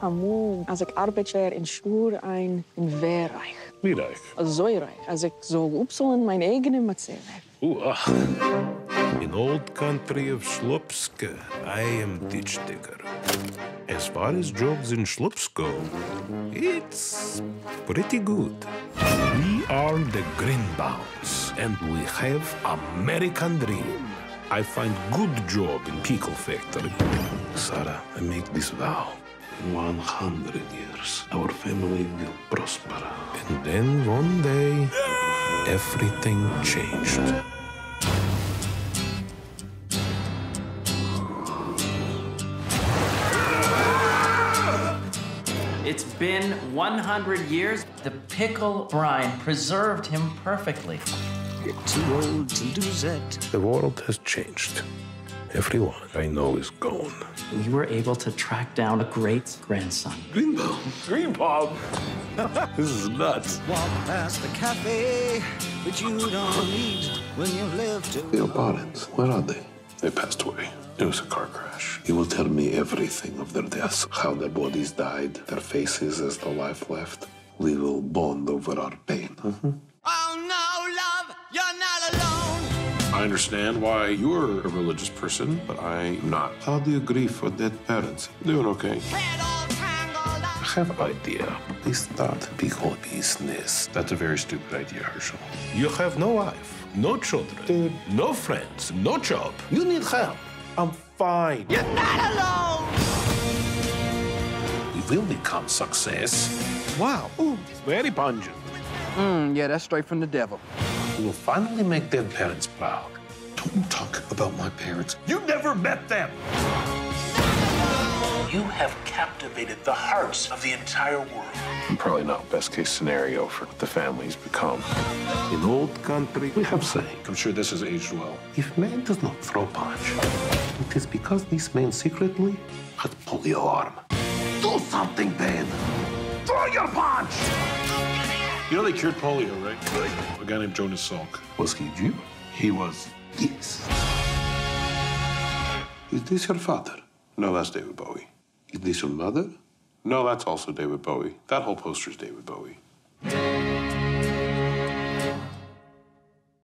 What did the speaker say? Amu, als ik arbeidsweer in Schuhr in Weyerich. Weyerich? Zöirich. Als ik zo opzond mijn eigen matzeerwerk. In old country of Shlopsk, I am ditch digger. As far as jobs in Shlopsk go, it's pretty good. We are the Greenbounds, and we have American dream. I find good job in pickle factory. Sarah, I make this vow. 100 years, our family will prosper. And then one day, everything changed. It's been 100 years. The pickle brine preserved him perfectly. You're too old to do that. The world has changed. Everyone I know is gone. We were able to track down a great-grandson. Greenbaum. Greenbaum. This is nuts. Walk past the cafe, but you don't eat when you've lived too long. The parents, where are they? They passed away. It was a car crash. He will tell me everything of their deaths, how their bodies died, their faces as the life left. We will bond over our pain. Oh, no, love, you're not alone. I understand why you're a religious person, but I'm not. How do you grieve for dead parents? Doing okay. I have an idea. They start big whole business. That's a very stupid idea, Herschel. You have no wife, no children, no friends, no job. You need help. I'm fine. You're not alone. We will become success. Wow. Ooh, it's very pungent. Yeah, that's straight from the devil. We will finally make their parents proud. Don't talk about my parents. You never met them. You have captivated the hearts of the entire world. Probably not best case scenario for what the family's become. In old country, we have saying. I'm sure this has aged well. If man does not throw punch, it is because this man secretly had polio arm. Do something, Ben. Throw your punch. You know they cured polio, right? A guy named Jonas Salk. Was he Jew? He was. Yes. Is this your father? No, that's David Bowie. Is this your mother? No, that's also David Bowie. That whole poster's David Bowie.